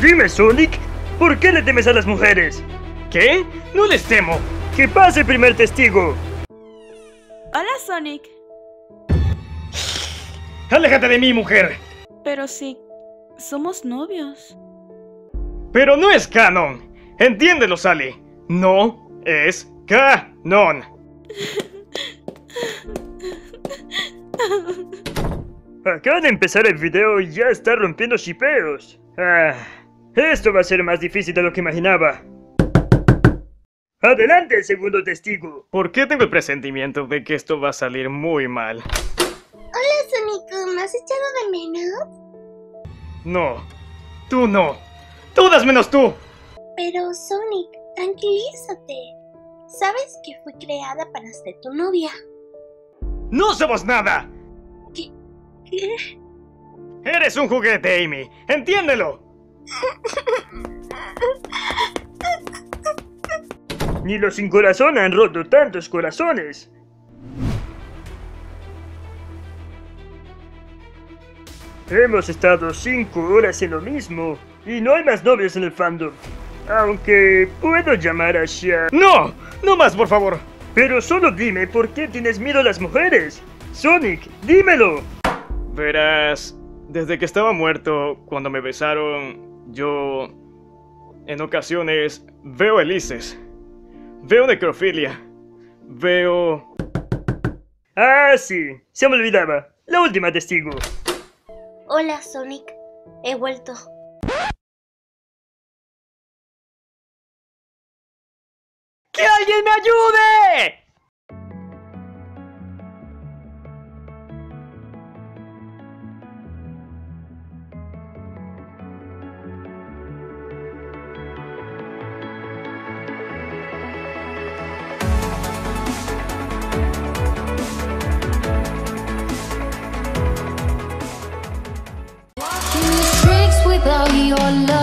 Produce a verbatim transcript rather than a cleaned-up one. Dime, Sonic, ¿por qué le temes a las mujeres? ¿Qué? No les temo. ¡Que pase el primer testigo! Hola, Sonic. ¡Aléjate de mí, mujer! Pero sí, somos novios. Pero no es canon. Entiéndelo, Sally. No es canon. Acaba de empezar el video y ya está rompiendo shipeos. Ah, esto va a ser más difícil de lo que imaginaba. ¡Adelante, el segundo testigo! ¿Por qué tengo el presentimiento de que esto va a salir muy mal? Hola, Sonic, ¿me has echado de menos? No, tú no. ¡Todas menos tú! Pero, Sonic, tranquilízate. Sabes que fui creada para ser tu novia. ¡No somos nada! ¿Qué? ¿Qué? Eres un juguete, Amy. ¡Entiéndelo! Ni los sin corazón han roto tantos corazones. Hemos estado cinco horas en lo mismo y no hay más novios en el fandom. Aunque puedo llamar a Sha... ¡No! ¡No más, por favor! Pero solo dime por qué tienes miedo a las mujeres. Sonic, dímelo. Verás, desde que estaba muerto, cuando me besaron, yo... en ocasiones veo Elises. Veo necrofilia. Veo... Ah, sí. Se me olvidaba. La última testigo. Hola, Sonic. He vuelto. ¡Que alguien me ayude! Your love.